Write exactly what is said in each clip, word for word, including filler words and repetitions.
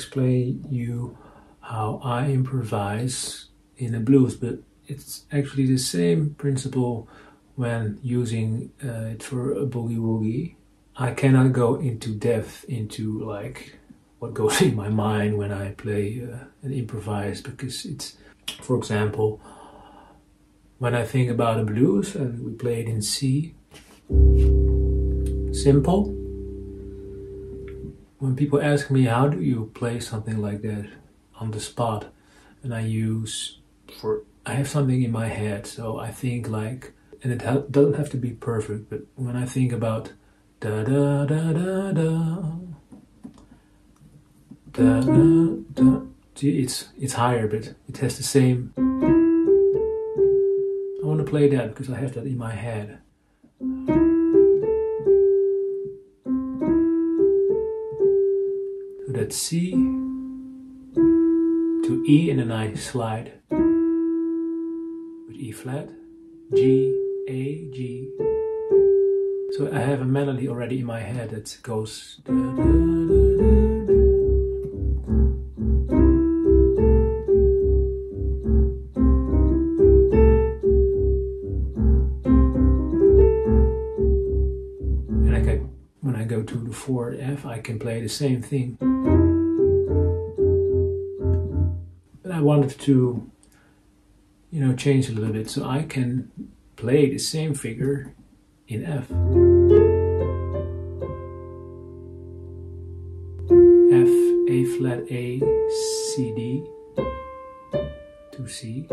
explain you how I improvise in a blues, but it's actually the same principle when using uh, it for a boogie woogie. I cannot go into depth into like what goes in my mind when I play uh, and improvise, because it's, for example, when I think about a blues and we play it in C, simple. When people ask me, how do you play something like that on the spot? And I use, for, I have something in my head, so I think like, and it ha doesn't have to be perfect, but when I think about da da da da da, da da da, it's, it's higher, but it has the same. I want to play that because I have that in my head. That C to E, and then I slide with E flat, G, A, G. So I have a melody already in my head that goes da, da, da, da. And I can, when I go to the four F, I can play the same thing. I wanted to, you know, change a little bit, so I can play the same figure in F. F, A flat, A, C, D, to C.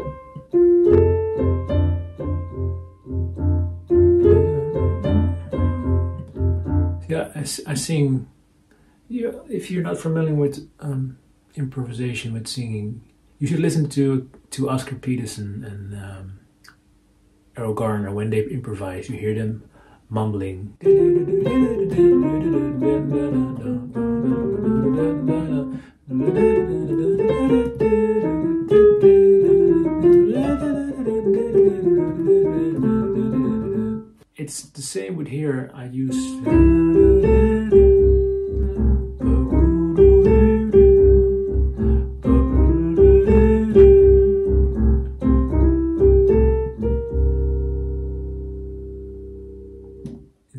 Yeah, I, I sing, you know, if you're not familiar with um, improvisation, with singing, you should listen to to Oscar Peterson and um, Erroll Garner. When they improvise, you hear them mumbling. It's the same with here. I use.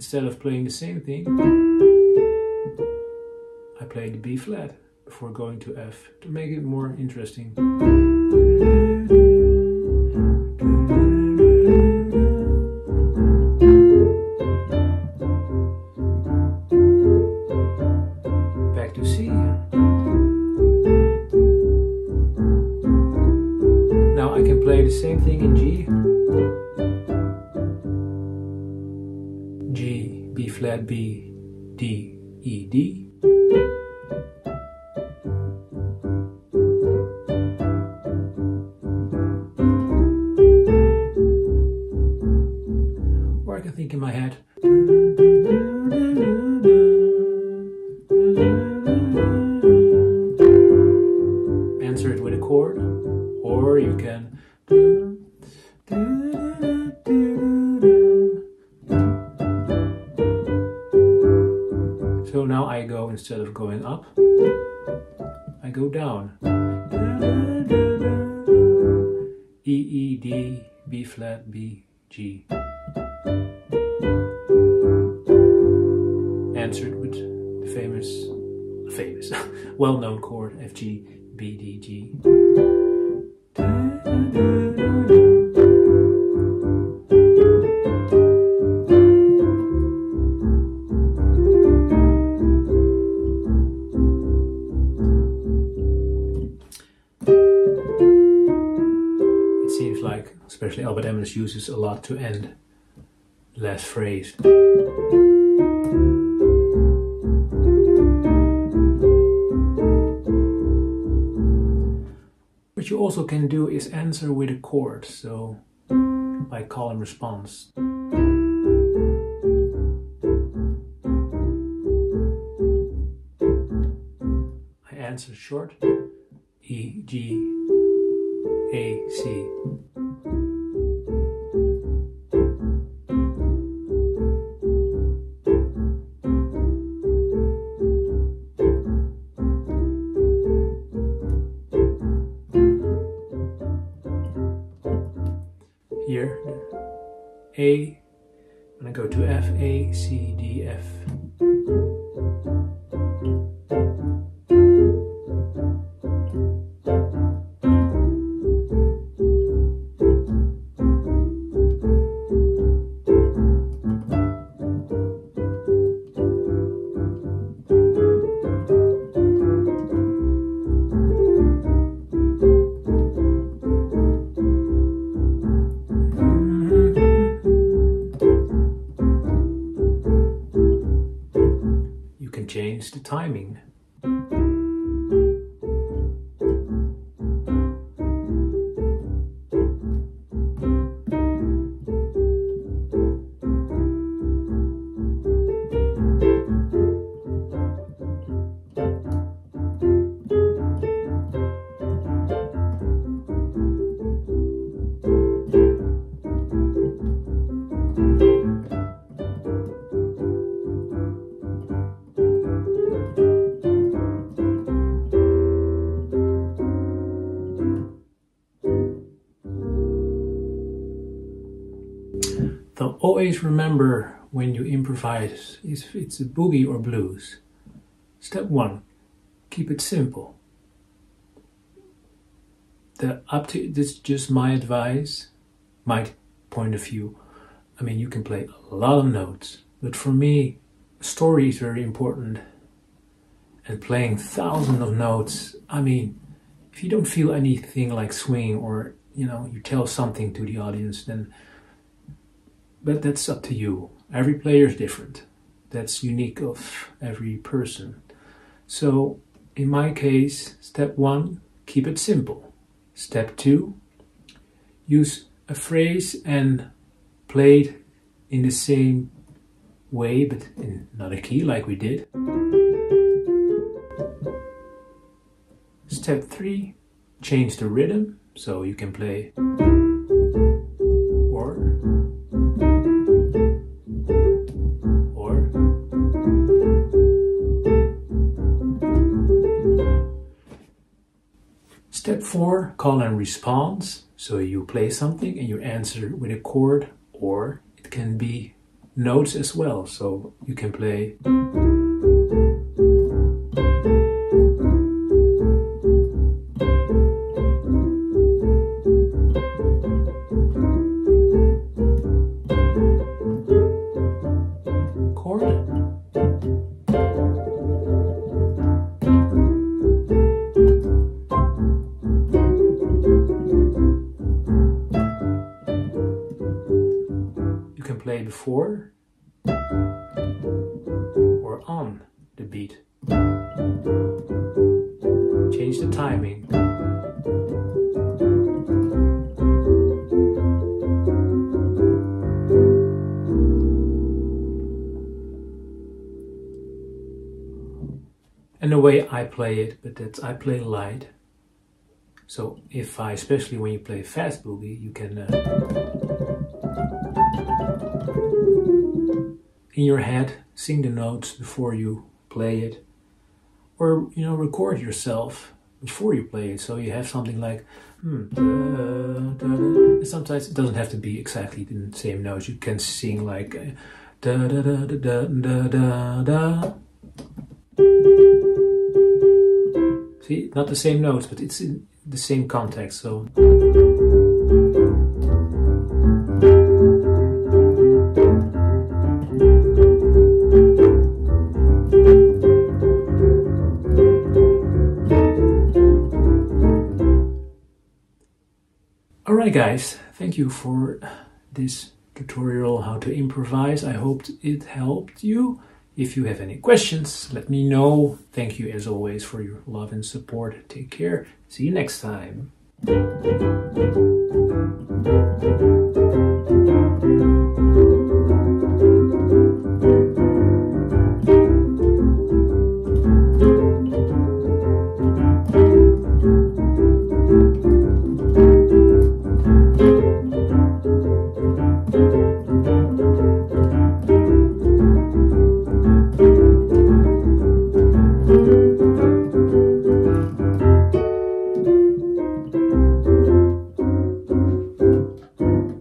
Instead of playing the same thing, I play the B flat before going to F to make it more interesting. Back to C. Now I can play the same thing in G. G, B flat, B, D, E, D. Or I can think in my head. Answer it with a chord, or you can. So now I go, instead of going up, I go down. E, E, D, B flat, B, G. Answered with the famous, famous, well-known chord F, G, B, D, G. Seems like, especially Albert Emmons uses a lot to end the last phrase. What you also can do is answer with a chord, so by call and response. I answer short, E, G, A, C. here, A, I'm going to go to F, A, C, D, F. Change the timing. So always remember when you improvise, if it's a boogie or blues. Step one, keep it simple. The up to this is just my advice, my point of view. I mean, you can play a lot of notes, but for me, story is very important. And playing thousands of notes, I mean, if you don't feel anything like swing or, you know, you tell something to the audience, then. But that's up to you. Every player is different. That's unique of every person. So in my case, step one, keep it simple. Step two, use a phrase and play it in the same way, but in another key like we did. Step three, change the rhythm. So you can play four, call and response. So you play something and you answer with a chord, or it can be notes as well. So you can play. Play before or on the beat. Change the timing. And the way I play it, but that's I play light. So if I, especially when you play fast boogie, you can uh, in your head sing the notes before you play it, or you know record yourself before you play it. So you have something like hmm, da, da, da. And sometimes it doesn't have to be exactly the same notes. You can sing like uh, da da da da da da da. See, not the same notes, but it's in the same context, so. Alright guys, thank you for this tutorial how to improvise. I hope it helped you. If you have any questions, let me know. Thank you as always for your love and support. Take care. See you next time. Thank you.